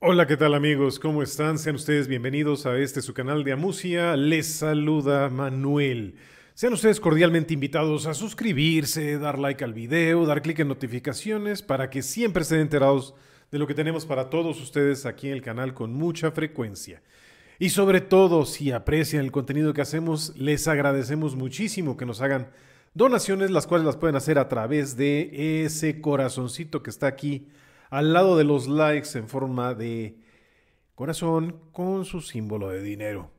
Hola, ¿qué tal amigos? ¿Cómo están? Sean ustedes bienvenidos a este su canal de Amusia. Les saluda Manuel. Sean ustedes cordialmente invitados a suscribirse, dar like al video, dar clic en notificaciones para que siempre estén enterados de lo que tenemos para todos ustedes aquí en el canal con mucha frecuencia. Y sobre todo, si aprecian el contenido que hacemos, les agradecemos muchísimo que nos hagan donaciones, las cuales las pueden hacer a través de ese corazoncito que está aquí al lado de los likes en forma de corazón con su símbolo de dinero.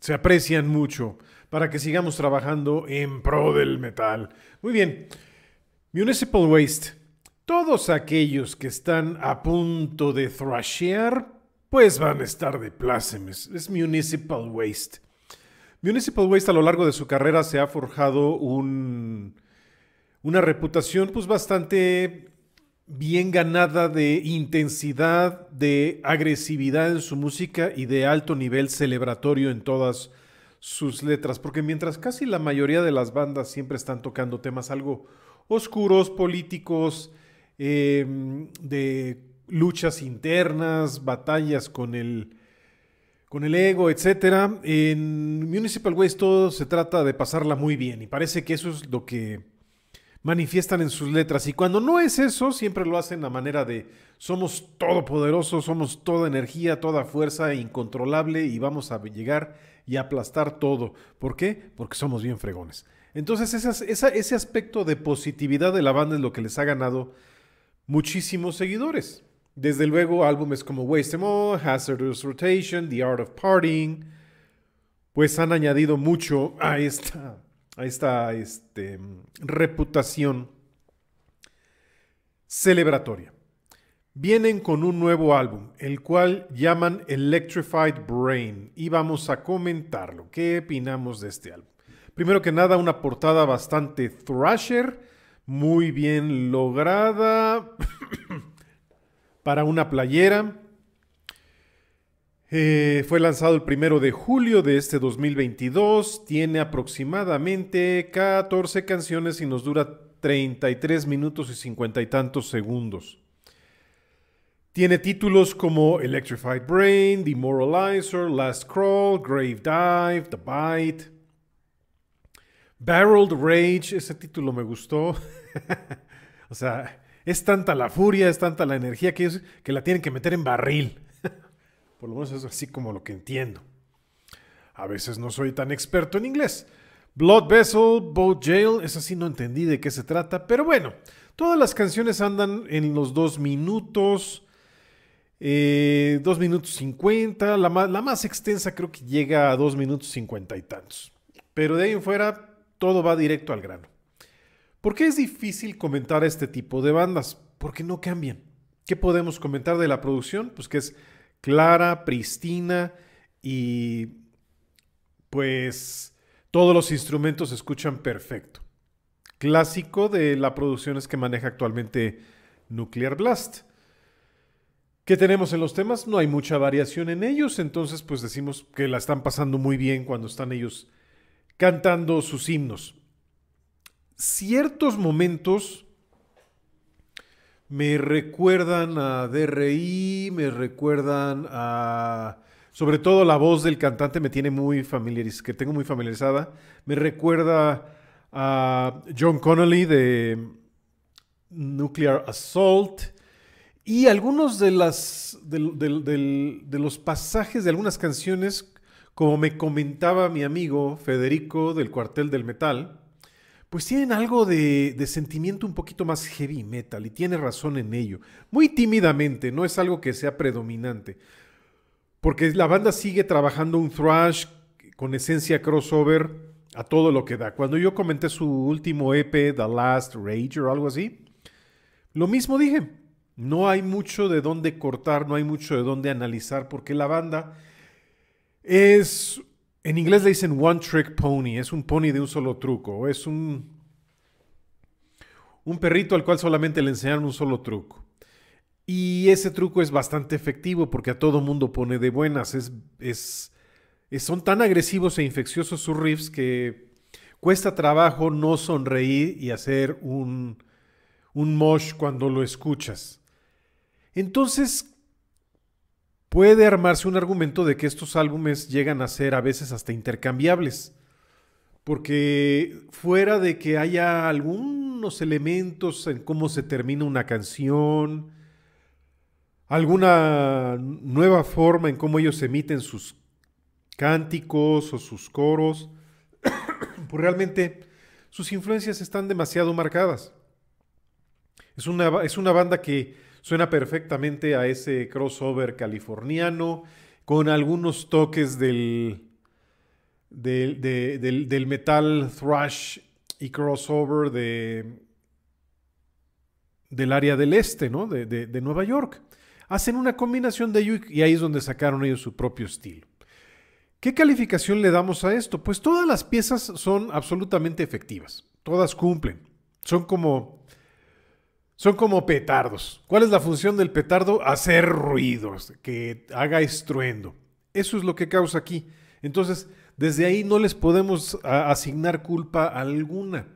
Se aprecian mucho para que sigamos trabajando en pro del metal. Muy bien. Municipal Waste. Todos aquellos que están a punto de thrashear, pues van a estar de plácemes. Es Municipal Waste. Municipal Waste a lo largo de su carrera se ha forjado una reputación pues bastante bien ganada de intensidad, de agresividad en su música y de alto nivel celebratorio en todas sus letras, porque mientras casi la mayoría de las bandas siempre están tocando temas algo oscuros, políticos, de luchas internas, batallas con el ego, etc., en Municipal Waste todo se trata de pasarla muy bien y parece que eso es lo que manifiestan en sus letras, y cuando no es eso, siempre lo hacen a manera de somos todopoderosos, somos toda energía, toda fuerza incontrolable y vamos a llegar y aplastar todo. ¿Por qué? Porque somos bien fregones. Entonces ese aspecto de positividad de la banda es lo que les ha ganado muchísimos seguidores. Desde luego álbumes como Waste 'Em All, Hazardous Rotation, The Art of Partying, pues han añadido mucho a esta reputación celebratoria. Vienen con un nuevo álbum, el cual llaman Electrified Brain, y vamos a comentarlo. ¿Qué opinamos de este álbum? Primero que nada, una portada bastante thrasher, muy bien lograda para una playera. Fue lanzado el 1 de julio de este 2022, tiene aproximadamente 14 canciones y nos dura 33 minutos y 50 y tantos segundos. Tiene títulos como Electrified Brain, Demoralizer, Last Crawl, Grave Dive, The Bite, Barreled Rage, ese título me gustó, o sea, es tanta la furia, es tanta la energía que la tienen que meter en barril. Por lo menos es así como lo que entiendo. A veces no soy tan experto en inglés. Blood Vessel, Boat Jail, esa sí no entendí de qué se trata. Pero bueno, todas las canciones andan en los 2 minutos. 2 minutos 50. La más extensa creo que llega a 2 minutos 50 y tantos. Pero de ahí en fuera, todo va directo al grano. ¿Por qué es difícil comentar este tipo de bandas? Porque no cambian. ¿Qué podemos comentar de la producción? Pues que es clara, pristina y pues todos los instrumentos se escuchan perfecto. Clásico de las producciones que maneja actualmente Nuclear Blast. ¿Qué tenemos en los temas? No hay mucha variación en ellos, entonces pues decimos que la están pasando muy bien cuando están ellos cantando sus himnos. Ciertos momentos me recuerdan a D.R.I., me recuerdan a... Sobre todo la voz del cantante tengo muy familiarizada. Me recuerda a John Connolly de Nuclear Assault. Y algunos de los pasajes de algunas canciones, como me comentaba mi amigo Federico del Cuartel del Metal, pues tienen algo de sentimiento un poquito más heavy metal, y tiene razón en ello. Muy tímidamente, no es algo que sea predominante, porque la banda sigue trabajando un thrash con esencia crossover a todo lo que da. Cuando yo comenté su último EP, The Last Rager o algo así, lo mismo dije. No hay mucho de dónde cortar, no hay mucho de dónde analizar, porque la banda es... En inglés le dicen one trick pony, es un pony de un solo truco, es un perrito al cual solamente le enseñaron un solo truco. Y ese truco es bastante efectivo porque a todo mundo pone de buenas, son tan agresivos e infecciosos sus riffs que cuesta trabajo no sonreír y hacer un mosh cuando lo escuchas. Entonces, puede armarse un argumento de que estos álbumes llegan a ser a veces hasta intercambiables, porque fuera de que haya algunos elementos en cómo se termina una canción, alguna nueva forma en cómo ellos emiten sus cánticos o sus coros, pues realmente sus influencias están demasiado marcadas. Es una banda que suena perfectamente a ese crossover californiano, con algunos toques del metal thrash y crossover del área del este, ¿no? de Nueva York. Hacen una combinación de ello y ahí es donde sacaron ellos su propio estilo. ¿Qué calificación le damos a esto? Pues todas las piezas son absolutamente efectivas. Todas cumplen. Son como petardos. ¿Cuál es la función del petardo? Hacer ruidos, que haga estruendo. Eso es lo que causa aquí. Entonces, desde ahí no les podemos asignar culpa alguna.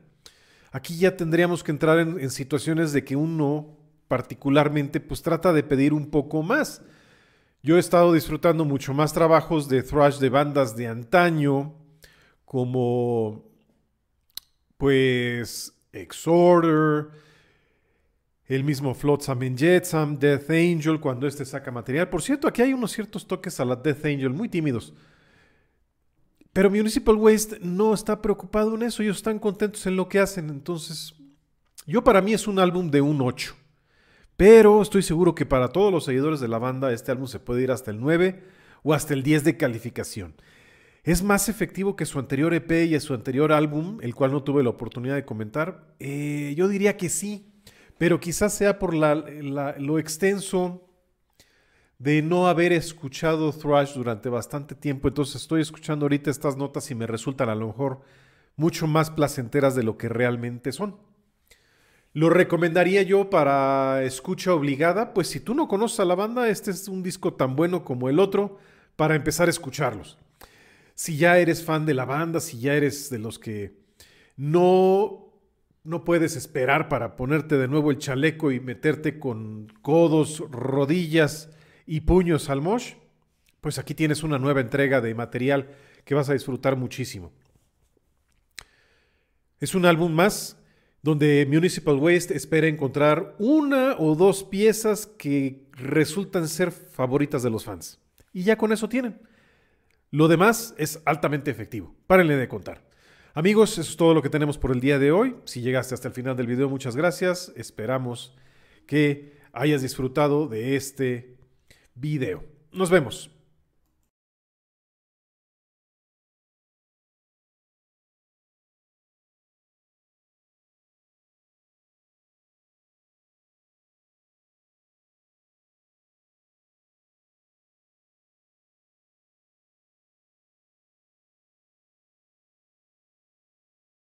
Aquí ya tendríamos que entrar en situaciones de que uno particularmente pues trata de pedir un poco más. Yo he estado disfrutando mucho más trabajos de thrash de bandas de antaño, como pues Exhorder, el mismo Flotsam and Jetsam, Death Angel, cuando este saca material. Por cierto, aquí hay unos ciertos toques a la Death Angel, muy tímidos. Pero Municipal Waste no está preocupado en eso, ellos están contentos en lo que hacen. Entonces, yo para mí es un álbum de un 8. Pero estoy seguro que para todos los seguidores de la banda, este álbum se puede ir hasta el 9 o hasta el 10 de calificación. Es más efectivo que su anterior EP y su anterior álbum, el cual no tuve la oportunidad de comentar. Yo diría que sí. Pero quizás sea por lo extenso de no haber escuchado thrash durante bastante tiempo. Entonces estoy escuchando ahorita estas notas y me resultan a lo mejor mucho más placenteras de lo que realmente son. Lo recomendaría yo para escucha obligada. Pues si tú no conoces a la banda, este es un disco tan bueno como el otro para empezar a escucharlos. Si ya eres fan de la banda, si ya eres de los que no puedes esperar para ponerte de nuevo el chaleco y meterte con codos, rodillas y puños al mosh, pues aquí tienes una nueva entrega de material que vas a disfrutar muchísimo. Es un álbum más donde Municipal Waste espera encontrar una o dos piezas que resultan ser favoritas de los fans. Y ya con eso tienen. Lo demás es altamente efectivo. Párenle de contar. Amigos, eso es todo lo que tenemos por el día de hoy. Si llegaste hasta el final del video, muchas gracias. Esperamos que hayas disfrutado de este video. Nos vemos.